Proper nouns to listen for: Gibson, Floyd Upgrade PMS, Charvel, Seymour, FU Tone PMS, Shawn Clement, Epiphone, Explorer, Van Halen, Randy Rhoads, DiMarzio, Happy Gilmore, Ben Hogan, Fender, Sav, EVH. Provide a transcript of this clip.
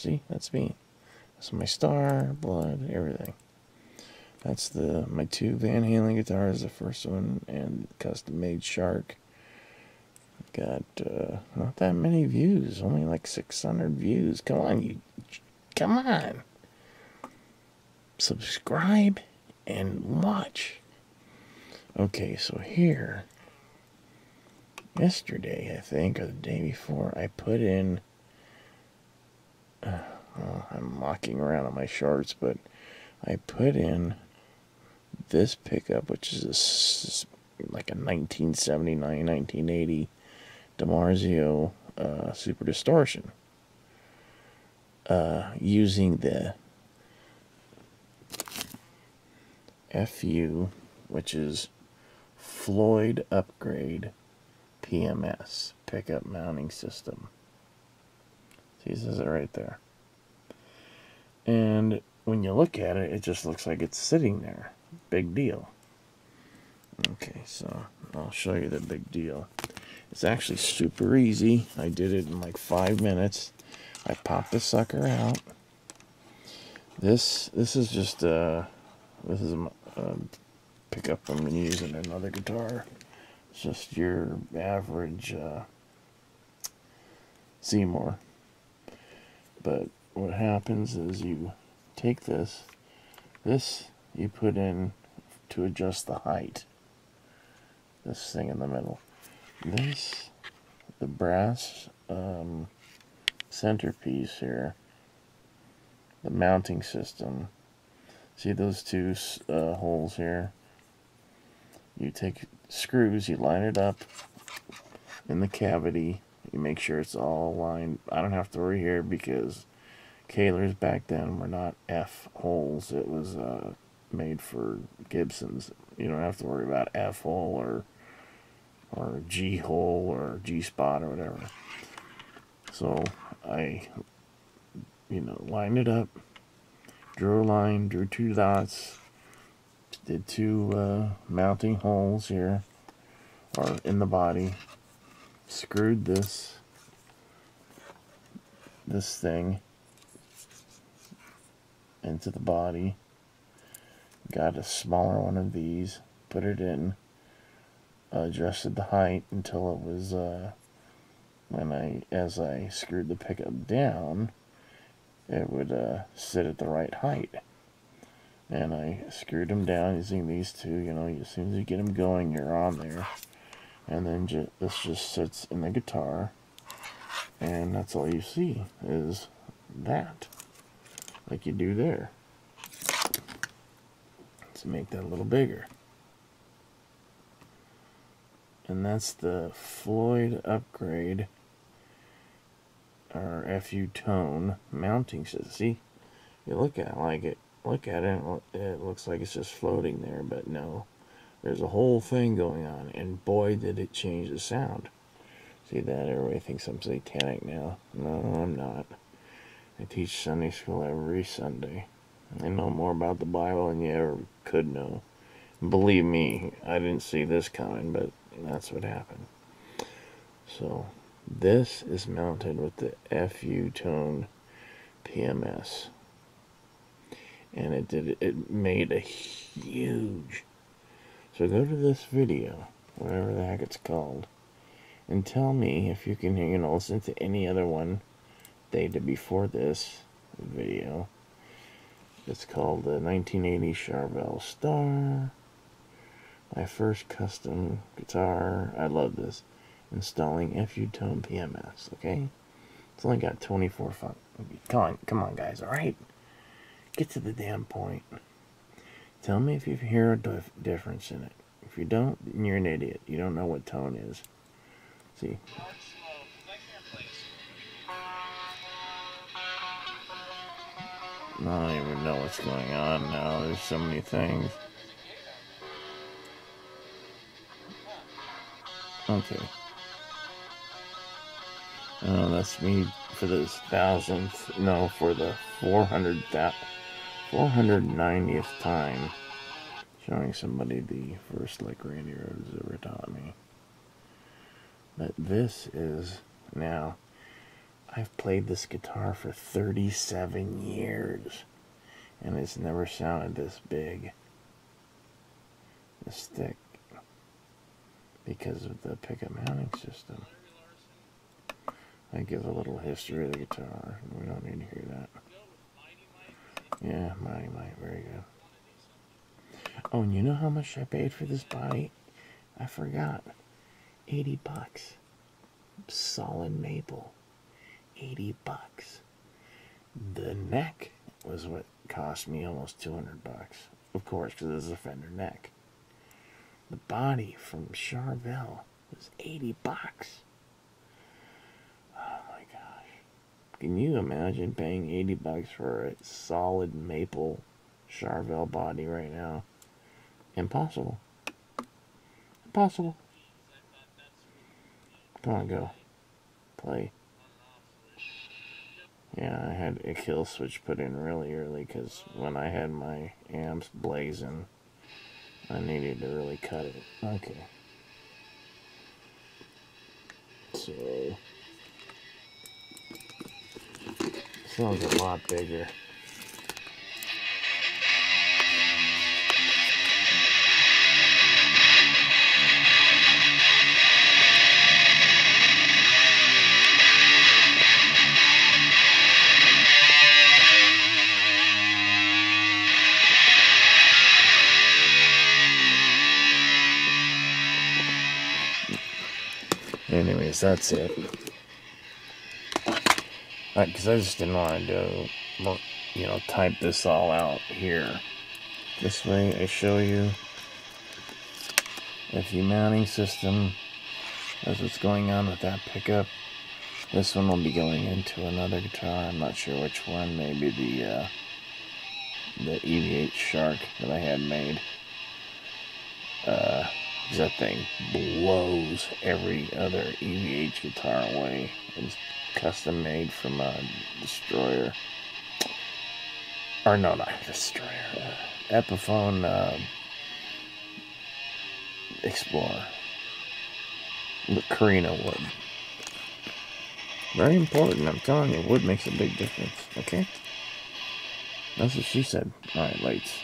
See, that's me. That's my star, blood, everything. That's the my two Van Halen guitars, the first one and custom made Shark. Got not that many views, only like 600 views. Come on, you, come on. Subscribe and watch. Okay, so here, yesterday I think, or the day before, I put in. Well, I'm walking around on my shorts, but I put in this pickup, which is like a 1979, 1980 DiMarzio Super Distortion, using the FU, which is Floyd Upgrade PMS, pickup mounting system. See, this is it right there. And when you look at it, it just looks like it's sitting there. Big deal. Okay, so I'll show you the big deal. It's actually super easy. I did it in like 5 minutes. I popped the sucker out. This is just this is a pickup I'm going to use in another guitar. It's just your average Seymour. But what happens is you take this you put in to adjust the height. This thing in the middle. This, the brass centerpiece here, the mounting system. See those two holes here? You take screws, you line it up in the cavity. You make sure it's all lined. I don't have to worry here because Kaler's back then were not F holes. It was made for Gibsons. You don't have to worry about F hole or G hole or G spot or whatever. So I, you know, lined it up, drew a line, drew two dots, did two mounting holes here or in the body. Screwed this thing into the body, got a smaller one of these, put it in, adjusted the height until it was as I screwed the pickup down, it would sit at the right height. And I screwed them down using these two. You know, as soon as you get them going, you're on there. And then this just sits in the guitar, and that's all you see is that, like you do there. Let's make that a little bigger. And that's the Floyd Upgrade, or FU Tone mounting system. See, you look at it like it. Look at it. It looks like it's just floating there, but no. There's a whole thing going on, and boy, did it change the sound. See that? Everybody thinks I'm satanic now. No, I'm not. I teach Sunday school every Sunday. I know more about the Bible than you ever could know. Believe me, I didn't see this coming, but that's what happened. So, this is mounted with the FU Tone PMS. And it made a huge... So go to this video, whatever the heck it's called, and tell me if you can, you know, listen to any other one they did before this video. It's called the 1980 Charvel Star, my first custom guitar. I love this. Installing FU Tone PMS. Okay, it's only got 24 fun. Come on, guys. All right, get to the damn point. Tell me if you hear a difference in it. If you don't, then you're an idiot. You don't know what tone is. See? I don't even know what's going on now. There's so many things. Okay. That's me for the 1000th. No, for the 490th time showing somebody the first, like Randy Rhoads ever taught me. But this is now, I've played this guitar for 37 years, and it's never sounded this big, this thick, because of the pickup mounting system. I give a little history of the guitar. We don't need to hear that. Yeah, Mighty Mike, very good. Oh, and you know how much I paid for this body? I forgot. $80. Solid maple. $80. The neck was what cost me almost $200. Of course, because this is a Fender neck. The body from Charvel was $80. Oh my gosh. Can you imagine paying $80 for a solid maple Charvel body right now? Impossible. Impossible. Come on, go. Play. Yeah, I had a kill switch put in really early because when I had my amps blazing, I needed to really cut it. Okay. So, sounds a lot bigger. Anyways, that's it. Because I just didn't want to do, you know, type this all out here. This way I show you the FU mounting system. That's what's going on with that pickup. This one will be going into another guitar. I'm not sure which one. Maybe the EVH Shark that I had made. That thing blows every other EVH guitar away. It's custom made from a Destroyer. Or no, not Destroyer. Epiphone Explorer. The Carina wood. Very important, I'm telling you. Wood makes a big difference, okay? That's what she said. Alright, lights.